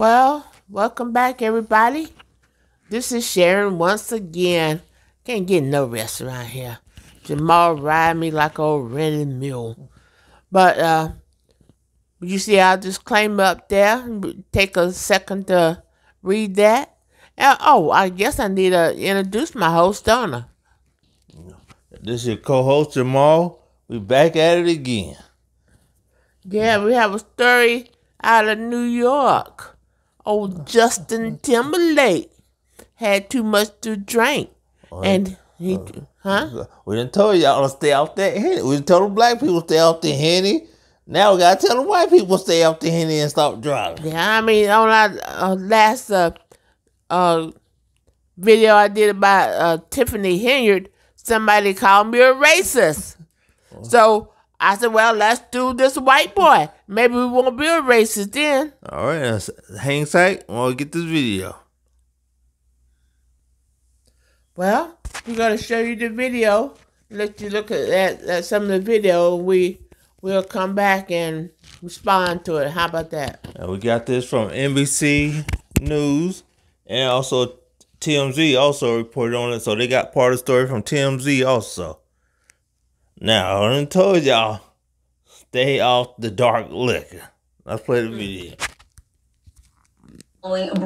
Well, welcome back, everybody. This is Sharon once again. Can't get no rest around here. Jamal ride me like an old rented mule. But you see our disclaimer up there? Take a second to read that. And, oh, I guess I need to introduce my host, Donna. This is your co-host, Jamal. We back at it again. Yeah, we have a story out of New York. Old Justin Timberlake had too much to drink. And he, we done told y'all to stay off that Henny. We told them black people stay off the Henny. Now we got to tell them white people stay off the Henny and stop driving. Yeah, I mean, on our last video I did about Tiffany Henyard, somebody called me a racist. So I said, well, let's do this white boy. Maybe we won't be a racist then. All right, let's hang tight. We'll get this video. Well, we're going to show you the video. Let you look at some of the video. We'll come back and respond to it. How about that? And we got this from NBC News and also TMZ also reported on it. So they got part of the story from TMZ also. Now, I done told y'all, stay off the dark liquor. Let's play the video.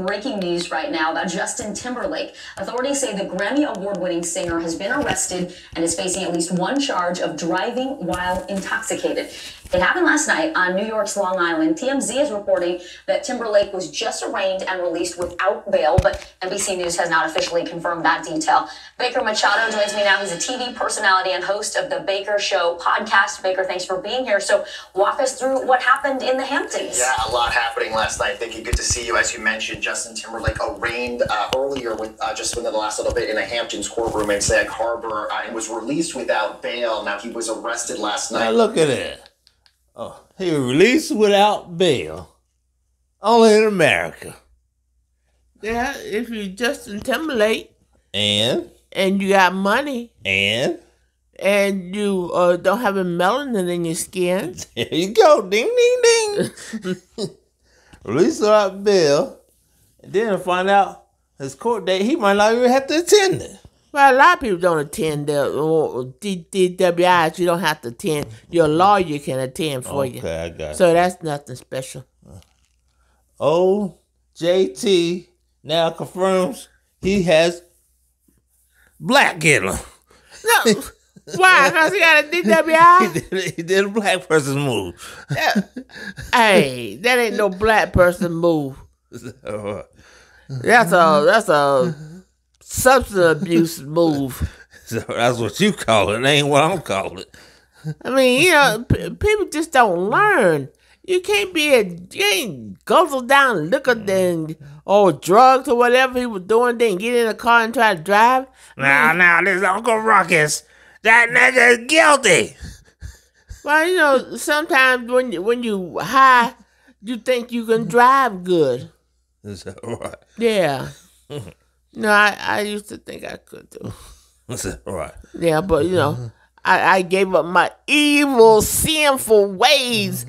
Breaking news right now about Justin Timberlake. Authorities say the Grammy award-winning singer has been arrested and is facing at least one charge of driving while intoxicated. It happened last night on New York's Long Island. TMZ is reporting that Timberlake was just arraigned and released without bail, but NBC News has not officially confirmed that detail. Baker Machado joins me now. He's a TV personality and host of the Baker Show podcast. Baker, thanks for being here. So walk us through what happened in the Hamptons. Yeah, a lot happening last night. Thank you. Good to see you. As you mentioned, Justin Timberlake arraigned earlier with just within the last little bit in a Hamptons courtroom in Sag Harbor and was released without bail. Now, he was arrested last night. Now, look at it. Oh, he was released without bail. Only in America. Yeah, if you're Justin Timberlake. And you got money. And you don't have a melanin in your skin. There you go. Ding, ding, ding. Released without bail, and then find out his court date, he might not even have to attend it. Well, a lot of people don't attend the DWIs. You don't have to attend. Your lawyer can attend for you. Okay, I got it. So that's nothing special. OJT now confirms he has black in him. No. Why? Because he got a DWI? He did a black person move. Hey, that ain't no black person move. That's a substance abuse move. So that's what you call it. That ain't what I'm calling it. I mean, you know, people just don't learn. You can't be guzzle down liquor then or drugs or whatever he was doing, then get in a car and try to drive. Now, this Uncle Ruckus. That nigga is guilty. Well, you know, sometimes when you high, you think you can drive good. Is that right? Yeah. No, I used to think I could too. Is that right? Yeah, but you know, I gave up my evil, sinful ways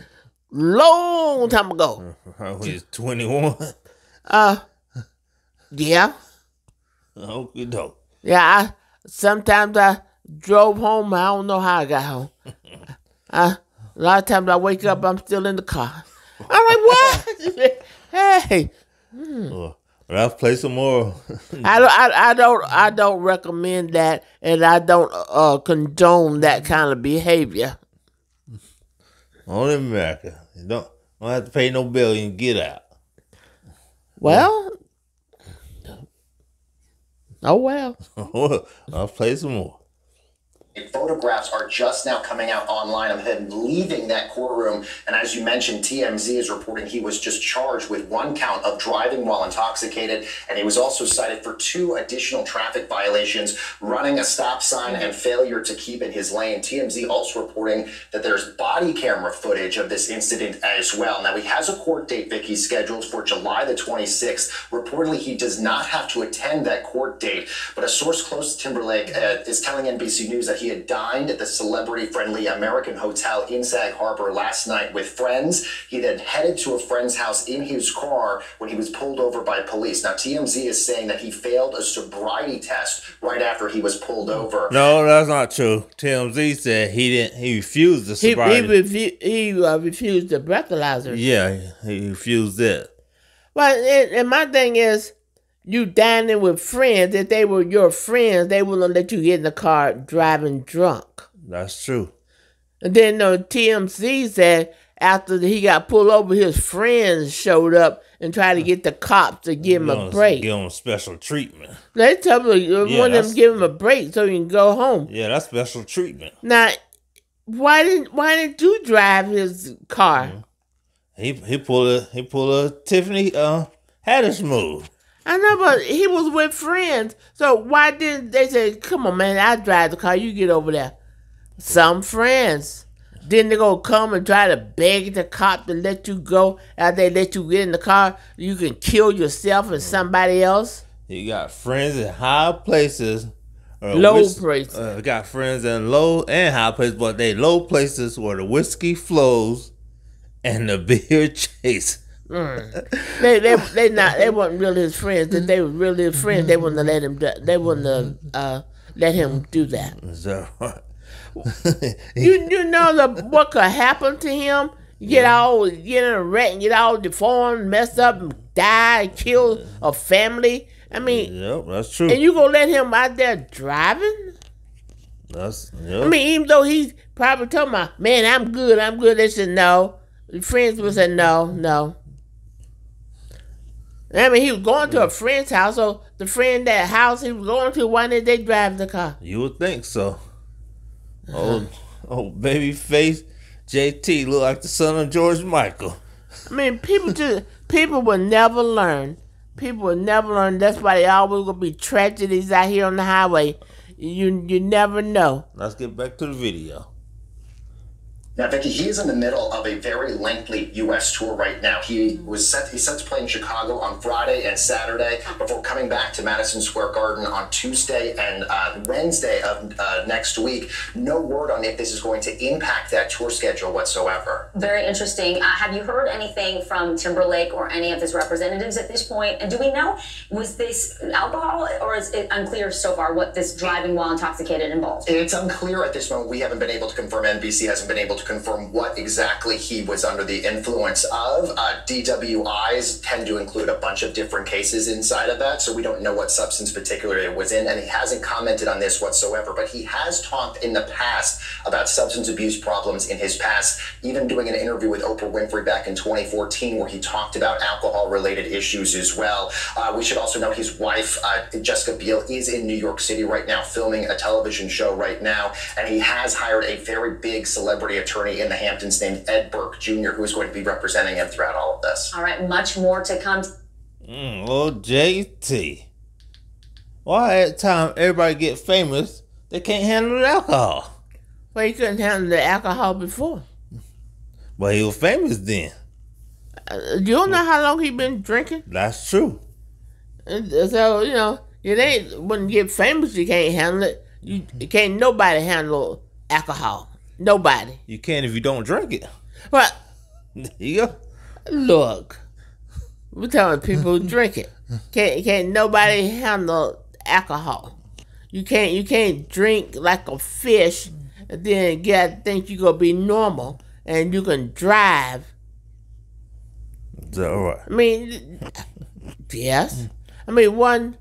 long time ago. I was 21. Yeah. Okie doke. Yeah, sometimes I drove home. I don't know how I got home. A lot of times I wake up, I'm still in the car. I'm like, what? Hey. Well, I'll play some more. I don't recommend that, and I don't condone that kind of behavior. Only in America. You don't have to pay no bill. You can get out. Well. Oh well. I'll play some more. Photographs are just now coming out online of him leaving that courtroom. And as you mentioned, TMZ is reporting he was just charged with one count of driving while intoxicated. And he was also cited for two additional traffic violations, running a stop sign and failure to keep in his lane. TMZ also reporting that there's body camera footage of this incident as well. Now, he has a court date, Vicky, scheduled for July the 26th. Reportedly, he does not have to attend that court date. But a source close to Timberlake is telling NBC News that he he had dined at the celebrity-friendly American Hotel in Sag Harbor last night with friends. He then headed to a friend's house in his car when he was pulled over by police. Now, TMZ is saying that he failed a sobriety test right after he was pulled over. No, that's not true. TMZ said he didn't. He refused the sobriety. He refused the breathalyzer. Yeah, he refused it. Well, and my thing is, you dining with friends. If they were your friends, they wouldn't let you get in the car driving drunk. That's true. And then no, TMZ said after he got pulled over, his friends showed up and tried to get the cops to give him a break. Give him special treatment. They tell me one of them give him a break so he can go home. Yeah, that's special treatment. Now, why didn't you drive his car? Mm-hmm. He pulled a Tiffany Haddish move. I know, but he was with friends. So why didn't they say, come on, man, I drive the car. You get over there. Some friends. Didn't they go come and try to beg the cop to let you go? After they let you get in the car, you can kill yourself and somebody else. You got friends in high places. Low places. Got friends in low and high places, but they low places where the whiskey flows and the beer chase. They weren't really his friends. If they were really his friends, they wouldn't have let him. They wouldn't have let him do that. Is that right? you know what could happen to him? Get in a wreck, and get all deformed, messed up, and die, kill a family. I mean, yep, that's true. And you gonna let him out there driving? That's I mean, even though he's probably talking about, man, I'm good. They said no. The friends would say no. I mean, he was going to a friend's house, so the friend that house he was going to, why did they drive the car? You would think so. Oh, baby face JT look like the son of George Michael. I mean, people will never learn. People will never learn. That's why they always gonna be tragedies out here on the highway. You never know. Let's get back to the video. Now, Vicki, he is in the middle of a very lengthy U.S. tour right now. He's set to play in Chicago on Friday and Saturday before coming back to Madison Square Garden on Tuesday and Wednesday of next week. No word on if this is going to impact that tour schedule whatsoever. Very interesting. Have you heard anything from Timberlake or any of his representatives at this point? And do we know, was this alcohol, or is it unclear so far what this driving while intoxicated involved? It's unclear at this moment. We haven't been able to confirm. NBC hasn't been able to confirm what exactly he was under the influence of. DWIs tend to include a bunch of different cases inside of that, so we don't know what substance particularly it was in, and he hasn't commented on this whatsoever, but he has talked in the past about substance abuse problems in his past, even doing an interview with Oprah Winfrey back in 2014 where he talked about alcohol-related issues as well. We should also note his wife, Jessica Biel, is in New York City right now filming a television show right now, and he has hired a very big celebrity attorney in the Hamptons named Ed Burke Jr., who is going to be representing him throughout all of this. All right, much more to come. Oh, JT. Why at the time everybody get famous, they can't handle the alcohol? Well, he couldn't handle the alcohol before. Well, he was famous then. You don't know how long he been drinking? That's true. And so, you know, it ain't when you get famous, you can't handle it. You can't nobody handle alcohol. Nobody. You can if you don't drink it. But there you go. Look, we're telling people who drink it. Can't nobody handle alcohol. You can't drink like a fish and then think you're gonna be normal and you can drive. Is that all right? I mean, yes. I mean, one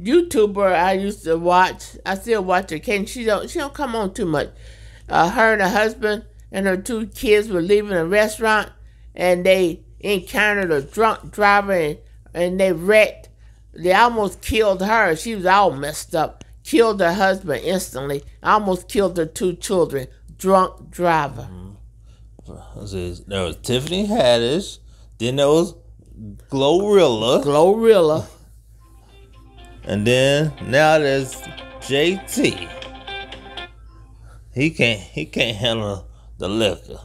YouTuber I used to watch, I still watch her. She don't come on too much. Her and her husband and her two kids were leaving a restaurant, and they encountered a drunk driver, and they wrecked. They almost killed her. She was all messed up. Killed her husband instantly. Almost killed her two children. Drunk driver. There was Tiffany Haddish. Then there was Glorilla. And then now there's JT. He can't handle the liquor.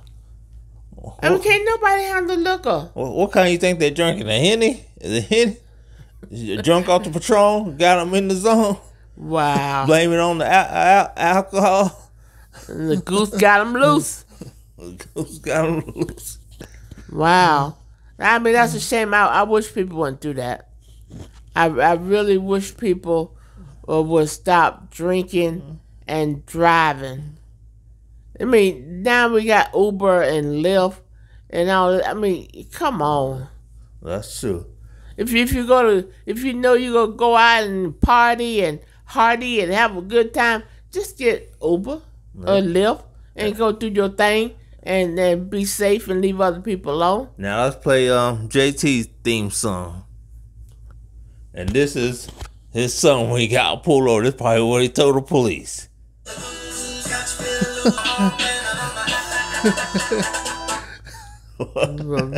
I mean, can't nobody handle liquor. What kind you think they're drinking? A Henny? Is it Henny? Drunk off the Patron? Got him in the zone. Wow. Blame it on the alcohol. And the goose got him loose. The goose got him loose. Wow. I mean, that's a shame. I wish people wouldn't do that. I really wish people would stop drinking and driving. I mean, now we got Uber and Lyft and all that. I mean, come on. That's true. If you know you're gonna go out and party and party and have a good time, just get Uber or Lyft and go do your thing and then be safe and leave other people alone. Now let's play JT's theme song. And this is his song when he got pulled over. This is probably what he told the police.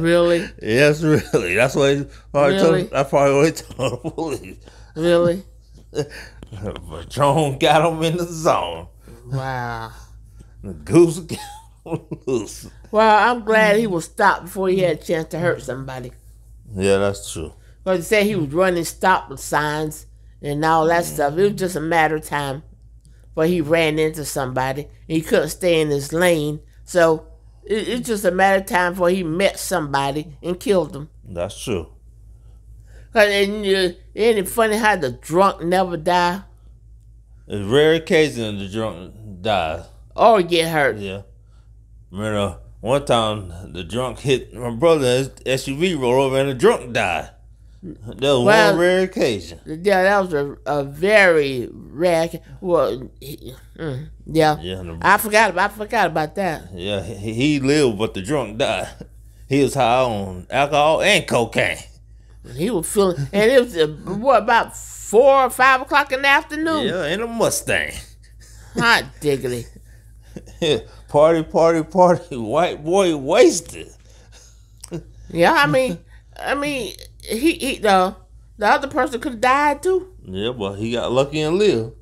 Really? Yes, really. That's what he probably told. That's probably what he told the police. Really? Patron got him in the zone. Wow. The goose got him loose. Well, I'm glad he was stopped before he had a chance to hurt somebody. Yeah, that's true. But they said he was running stop signs and all that stuff. It was just a matter of time. But he ran into somebody and he couldn't stay in his lane. So it's just a matter of time before he met somebody and killed them. That's true. And isn't it funny how the drunk never die? It's rare occasion the drunk dies. Or get hurt. Yeah. Remember, one time the drunk hit my brother and his SUV rolled over and the drunk died. That was one rare occasion. Yeah, that was a very rare. Well, yeah. I forgot about that. Yeah, he lived, but the drunk died. He was high on alcohol and cocaine. He was feeling, and it was about 4 or 5 o'clock in the afternoon. Yeah, in a Mustang. Hot diggity. Yeah, party, party, party. White boy wasted. Yeah, I mean. The other person could have died too. Yeah, but he got lucky and lived.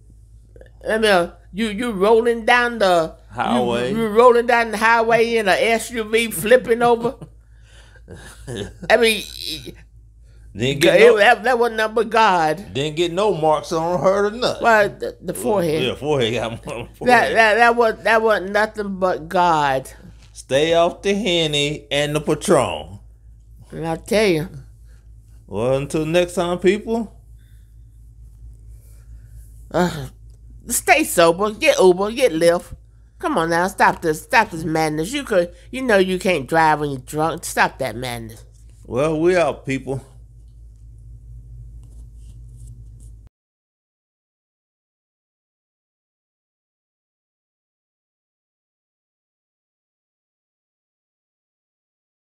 I mean, you rolling down the highway. You rolling down the highway in an SUV, flipping over. I mean, didn't get that wasn't nothing but God. Didn't get no marks on her or nothing. Well, the forehead. Yeah, forehead got more. That wasn't nothing but God. Stay off the Henny and the Patron. And I tell you. Well, until next time, people. Stay sober. Get Uber. Get Lyft. Come on now, stop this. Stop this madness. You know you can't drive when you're drunk. Stop that madness. Well, we out, people.